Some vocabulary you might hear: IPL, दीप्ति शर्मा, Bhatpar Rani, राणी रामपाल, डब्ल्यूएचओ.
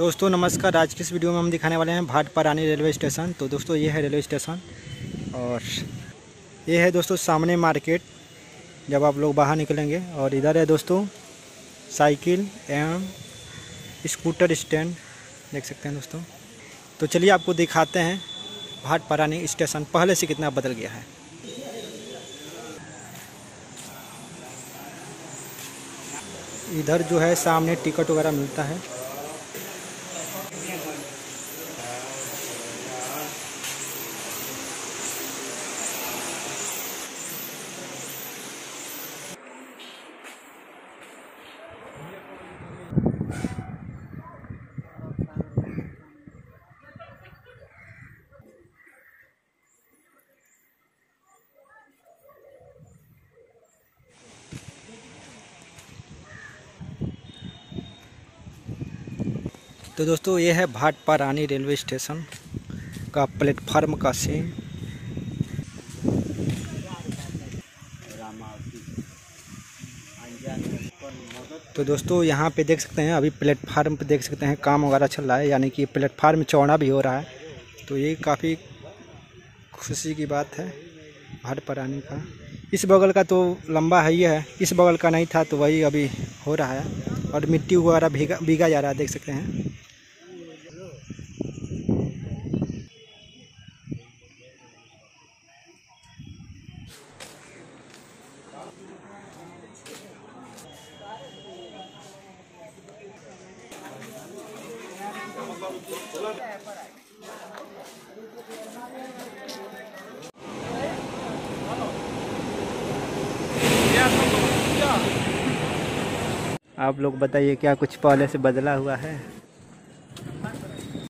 दोस्तों नमस्कार। आज की इस वीडियो में हम दिखाने वाले हैं भाटपार रानी रेलवे स्टेशन। तो दोस्तों ये है रेलवे स्टेशन और ये है दोस्तों सामने मार्केट जब आप लोग बाहर निकलेंगे, और इधर है दोस्तों साइकिल एवं स्कूटर स्टैंड, देख सकते हैं दोस्तों। तो चलिए आपको दिखाते हैं भाटपार रानी स्टेशन पहले से कितना बदल गया है। इधर जो है सामने टिकट वगैरह मिलता है। तो दोस्तों ये है भाटपार रानी रेलवे स्टेशन का प्लेटफार्म का सीन। तो दोस्तों यहाँ पे देख सकते हैं, अभी प्लेटफार्म पे देख सकते हैं काम वगैरह चल रहा है, यानी कि प्लेटफार्म चौड़ा भी हो रहा है। तो ये काफ़ी खुशी की बात है भाटपार रानी का। इस बगल का तो लंबा है ही है, इस बगल का नहीं था तो वही अभी हो रहा है। और मिट्टी वगैरह भीगा जा रहा है, देख सकते हैं। आप लोग बताइए क्या कुछ पहले से बदला हुआ है।